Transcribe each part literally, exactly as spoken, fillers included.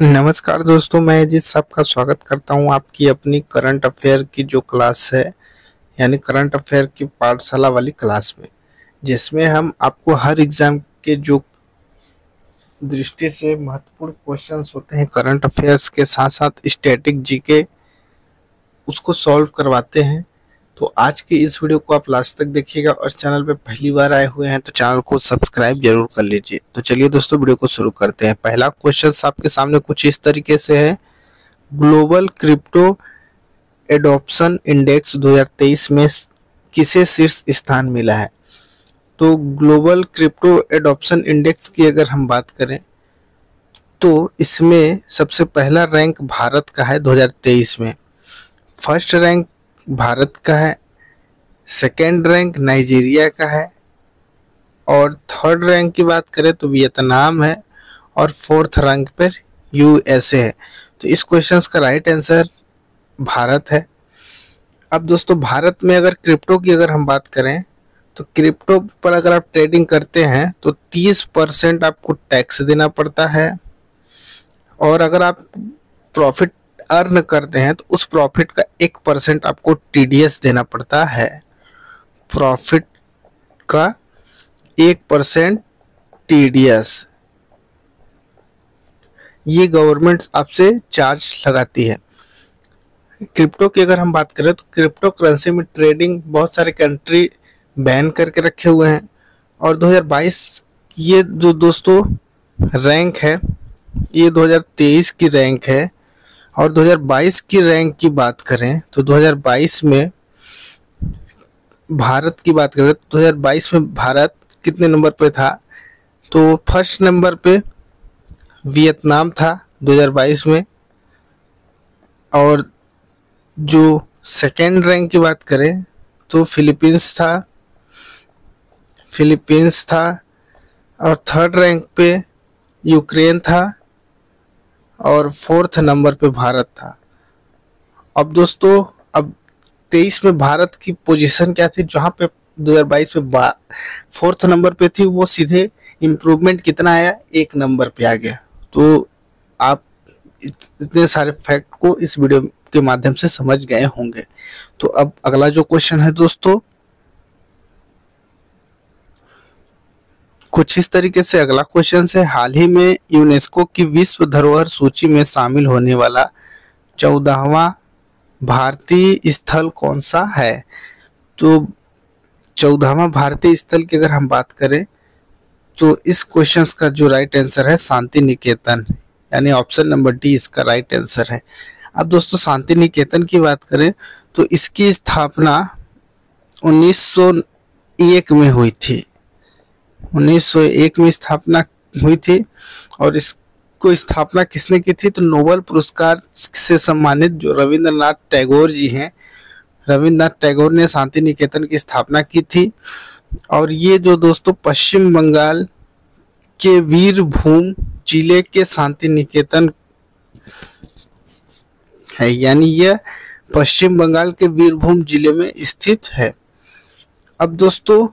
नमस्कार दोस्तों, मैं जिस साहब का स्वागत करता हूं आपकी अपनी करंट अफेयर की जो क्लास है, यानी करंट अफेयर की पाठशाला वाली क्लास में, जिसमें हम आपको हर एग्ज़ाम के जो दृष्टि से महत्वपूर्ण क्वेश्चंस होते हैं करंट अफेयर्स के साथ साथ स्टैटिक जीके, उसको सॉल्व करवाते हैं। तो आज के इस वीडियो को आप लास्ट तक देखिएगा और चैनल पे पहली बार आए हुए हैं तो चैनल को सब्सक्राइब जरूर कर लीजिए। तो चलिए दोस्तों वीडियो को शुरू करते हैं। पहला क्वेश्चन आपके सामने कुछ इस तरीके से है, ग्लोबल क्रिप्टो एडॉप्शन इंडेक्स दो हज़ार तेईस में किसे शीर्ष स्थान मिला है। तो ग्लोबल क्रिप्टो एडॉप्शन इंडेक्स की अगर हम बात करें तो इसमें सबसे पहला रैंक भारत का है दो हज़ार तेईस में, फर्स्ट रैंक भारत का है, सेकेंड रैंक नाइजीरिया का है, और थर्ड रैंक की बात करें तो वियतनाम है, और फोर्थ रैंक पर यूएसए है। तो इस क्वेश्चन का राइट आंसर भारत है। अब दोस्तों भारत में अगर क्रिप्टो की अगर हम बात करें तो क्रिप्टो पर अगर आप ट्रेडिंग करते हैं तो तीस परसेंट आपको टैक्स देना पड़ता है, और अगर आप प्रॉफिट अर्न करते हैं तो उस प्रॉफिट का एक परसेंट आपको टीडीएस देना पड़ता है। प्रॉफिट का एक परसेंट टीडीएस ये गवर्नमेंट आपसे चार्ज लगाती है। क्रिप्टो की अगर हम बात करें तो क्रिप्टो करेंसी में ट्रेडिंग बहुत सारे कंट्री बैन करके रखे हुए हैं, और दो हज़ार बाईस ये जो दोस्तों रैंक है ये दो हज़ार तेईस की रैंक है, और दो हज़ार बाईस की रैंक की बात करें तो दो हज़ार बाईस में भारत की बात करें तो दो हज़ार बाईस में भारत कितने नंबर पे था, तो फर्स्ट नंबर पे वियतनाम था दो हज़ार बाईस में, और जो सेकेंड रैंक की बात करें तो फिलीपींस था फिलीपींस था और थर्ड रैंक पे यूक्रेन था, और फोर्थ नंबर पे भारत था। अब दोस्तों अब तेईस में भारत की पोजीशन क्या थी, जहाँ पे दो हज़ार बाईस में फोर्थ नंबर पे थी, वो सीधे इम्प्रूवमेंट कितना आया, एक नंबर पे आ गया। तो आप इतने सारे फैक्ट को इस वीडियो के माध्यम से समझ गए होंगे। तो अब अगला जो क्वेश्चन है दोस्तों कुछ इस तरीके से, अगला क्वेश्चन है, हाल ही में यूनेस्को की विश्व धरोहर सूची में शामिल होने वाला चौदहवां भारतीय स्थल कौन सा है। तो चौदहवां भारतीय स्थल की अगर हम बात करें तो इस क्वेश्चन का जो राइट आंसर है शांति निकेतन, यानी ऑप्शन नंबर डी इसका राइट आंसर है। अब दोस्तों शांति निकेतन की बात करें तो इसकी स्थापना उन्नीस सौ एक में हुई थी, उन्नीस सौ एक में स्थापना हुई थी, और इसको स्थापना किसने की थी, तो नोबेल पुरस्कार से सम्मानित जो रविंद्रनाथ टैगोर जी हैं, रविंद्रनाथ टैगोर ने शांति निकेतन की स्थापना की थी। और ये जो दोस्तों पश्चिम बंगाल के वीरभूम जिले के शांति निकेतन है, यानी यह पश्चिम बंगाल के वीरभूम जिले में स्थित है। अब दोस्तों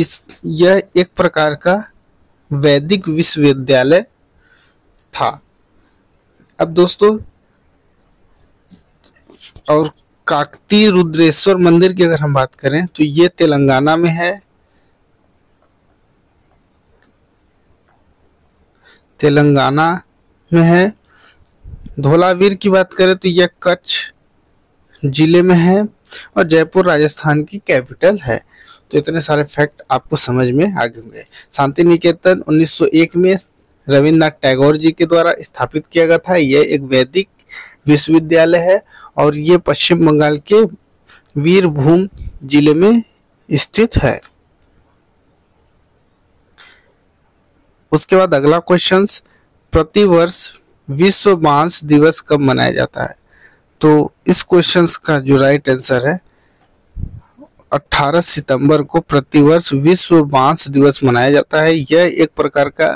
इस यह एक प्रकार का वैदिक विश्वविद्यालय था। अब दोस्तों और काकती रुद्रेश्वर मंदिर की अगर हम बात करें तो ये तेलंगाना में है, तेलंगाना में है। धोलावीर की बात करें तो यह कच्छ जिले में है, और जयपुर राजस्थान की कैपिटल है। तो इतने सारे फैक्ट आपको समझ में आ गए होंगे। शांति निकेतन उन्नीस सौ एक में रविंद्रनाथ टैगोर जी के द्वारा स्थापित किया गया था। यह एक वैदिक विश्वविद्यालय है, और ये पश्चिम बंगाल के वीरभूम जिले में स्थित है। उसके बाद अगला क्वेश्चन, प्रतिवर्ष विश्व बांस दिवस कब मनाया जाता है। तो इस क्वेश्चन का जो राइट आंसर है अठारह सितंबर को प्रतिवर्ष विश्व बांस दिवस मनाया जाता है। यह एक प्रकार का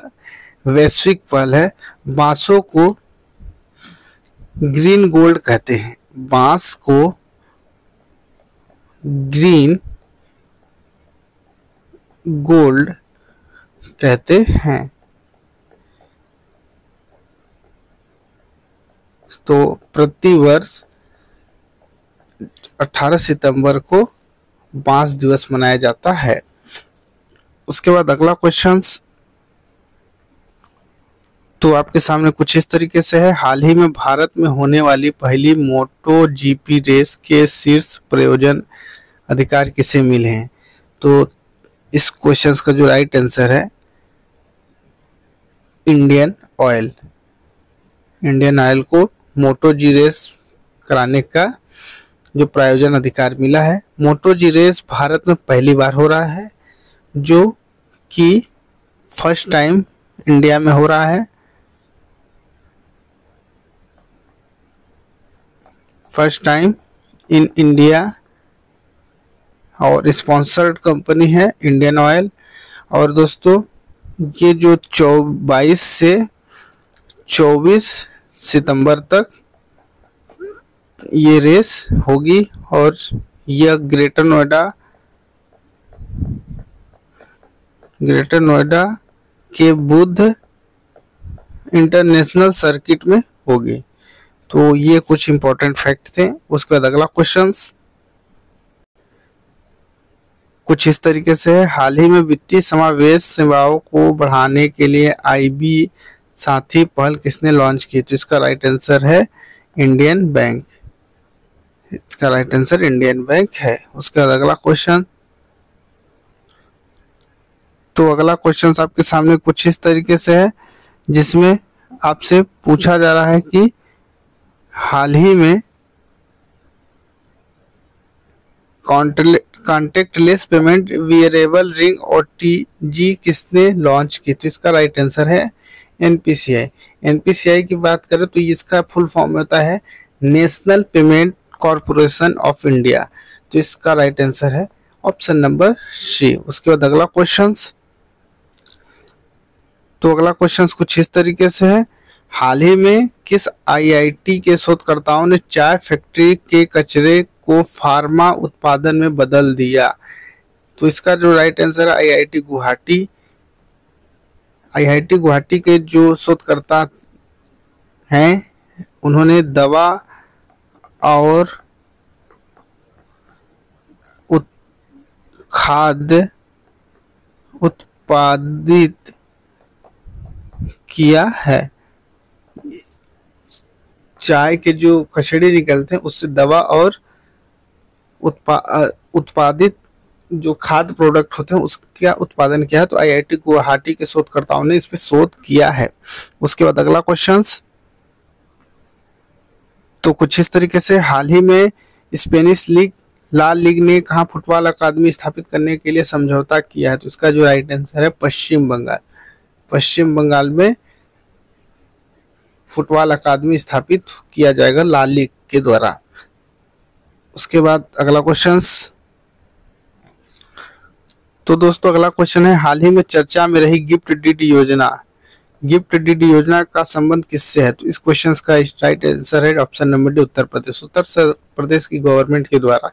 वैश्विक पहल है। बांसों को ग्रीन गोल्ड कहते हैं, बांस को ग्रीन गोल्ड कहते हैं। तो प्रतिवर्ष अठारह सितंबर को बांस दिवस मनाया जाता है। उसके बाद अगला क्वेश्चंस तो आपके सामने कुछ इस तरीके से है। हाल ही में भारत में होने वाली पहली मोटो जीपी रेस के शीर्ष प्रायोजन अधिकार किसे मिले हैं? तो इस क्वेश्चंस का जो राइट आंसर है इंडियन ऑयल। इंडियन ऑयल को मोटो जी रेस कराने का जो प्रायोजन अधिकार मिला है। मोटो जी रेस भारत में पहली बार हो रहा है, जो कि फर्स्ट टाइम इंडिया में हो रहा है। फर्स्ट टाइम इन इंडिया और स्पॉन्सर्ड कंपनी है इंडियन ऑयल। और दोस्तों ये जो बाईस से चौबीस सितंबर तक ये रेस होगी और यह ग्रेटर नोएडा ग्रेटर नोएडा के बुद्ध इंटरनेशनल सर्किट में होगी। तो ये कुछ इंपॉर्टेंट फैक्ट थे। उसके बाद अगला क्वेश्चंस कुछ इस तरीके से है। हाल ही में वित्तीय समावेश सेवाओं को बढ़ाने के लिए आईबी साथी पहल किसने लॉन्च की? तो इसका राइट आंसर है इंडियन बैंक। इसका राइट आंसर इंडियन बैंक है। उसका अगला क्वेश्चन तो अगला क्वेश्चन आपके सामने कुछ इस तरीके से है, जिसमें आपसे पूछा जा रहा है कि हाल ही में कॉन्टेक्टलेस पेमेंट वियरेबल रिंग और टी जी किसने लॉन्च की? तो इसका राइट आंसर है N P C I. N P C I की बात करें तो इसका फुल फॉर्म होता है national payment corporation of India. तो इसका राइट आंसर है ऑप्शन नंबर सी। उसके बाद अगला क्वेश्चंस तो अगला क्वेश्चंस कुछ इस तरीके से है। हाल ही में किस आई आई टी के शोधकर्ताओं ने चाय फैक्ट्री के कचरे को फार्मा उत्पादन में बदल दिया? तो इसका जो राइट आंसर है I I T Guwahati. I I T Guwahati के जो शोधकर्ता हैं उन्होंने दवा और खाद्य उत्पादित किया है। चाय के जो कचड़े निकलते हैं उससे दवा और उत्पा उत्पादित जो खाद्य प्रोडक्ट होते हैं उसका उत्पादन किया है। तो आई आई टी गुवाहाटी के शोधकर्ताओं ने इस पे शोध किया है। उसके बाद अगला क्वेश्चंस तो कुछ इस तरीके से हाल ही में स्पेनिश लीग ला लीग ने कहाँ फुटबॉल अकादमी स्थापित करने के लिए समझौता किया है? तो इसका जो राइट आंसर है पश्चिम बंगाल। पश्चिम बंगाल में फुटबॉल अकादमी स्थापित किया जाएगा ला लीग के द्वारा। उसके बाद अगला क्वेश्चंस तो दोस्तों अगला क्वेश्चन है हाल ही में चर्चा में रही गिफ्ट डीड योजना। गिफ्ट डीड योजना का संबंध किससे है? तो इस क्वेश्चन का राइट आंसर है option number D Uttar Pradesh. Uttar Pradesh की गवर्नमेंट के द्वारा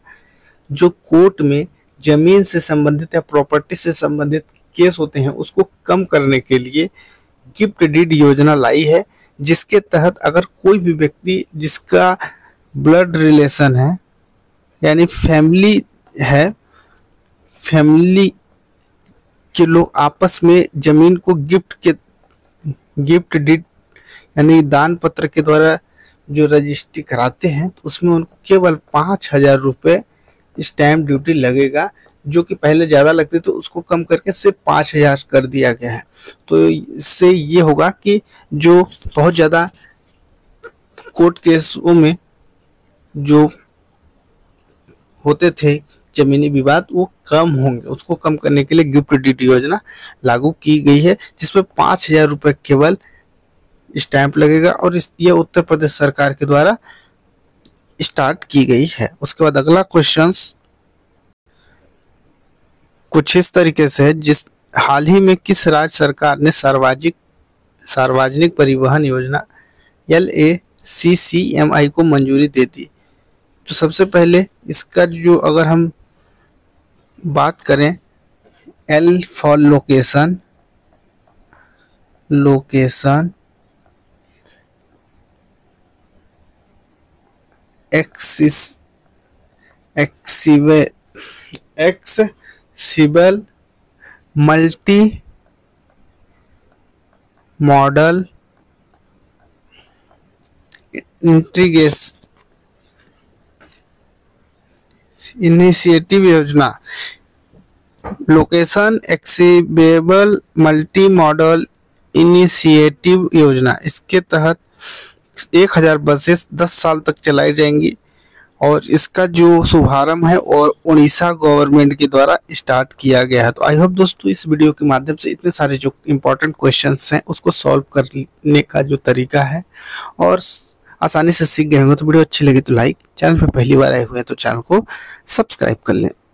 जो कोर्ट में जमीन से संबंधित या प्रॉपर्टी से संबंधित केस होते हैं उसको कम करने के लिए गिफ्ट डीड योजना लाई है, जिसके तहत अगर कोई भी व्यक्ति जिसका ब्लड रिलेशन है यानी फैमिली है, फैमिली के लोग आपस में जमीन को गिफ्ट के गिफ्ट डीड यानी दान पत्र के द्वारा जो रजिस्ट्री कराते हैं तो उसमें उनको केवल पाँच हज़ार रुपये स्टैम्प ड्यूटी लगेगा, जो कि पहले ज़्यादा लगती तो उसको कम करके सिर्फ पाँच हज़ार कर दिया गया है। तो इससे ये होगा कि जो बहुत ज़्यादा कोर्ट केसों में जो होते थे जमीनी विवाद वो कम होंगे, उसको कम करने के लिए गिफ्ट डीड योजना लागू की गई है, जिसमें पाँच हजार रुपये केवल स्टैंप लगेगा और इस ये उत्तर प्रदेश सरकार के द्वारा स्टार्ट की गई है। उसके बाद अगला क्वेश्चंस कुछ इस तरीके से है, जिस हाल ही में किस राज्य सरकार ने सार्वजनिक सार्वजनिक परिवहन योजना L A C C M आई को मंजूरी दे दी? तो सबसे पहले इसका जो अगर हम बात करें L for location location axis एक्सिवे accessible multi modal integration initiative योजना। Location accessible multi modal initiative योजना, इसके तहत एक हजार बसेस दस साल तक चलाई जाएंगी और इसका जो शुभारंभ है और उड़ीसा गवर्नमेंट के द्वारा स्टार्ट किया गया है। तो आई होप दोस्तों इस वीडियो के माध्यम से इतने सारे जो इम्पोर्टेंट क्वेश्चंस हैं उसको सॉल्व करने का जो तरीका है और आसानी से सीख गए होंगे। तो वीडियो अच्छी लगी तो लाइक, चैनल पर पहली बार आए हुए हैं तो चैनल को सब्सक्राइब कर लें।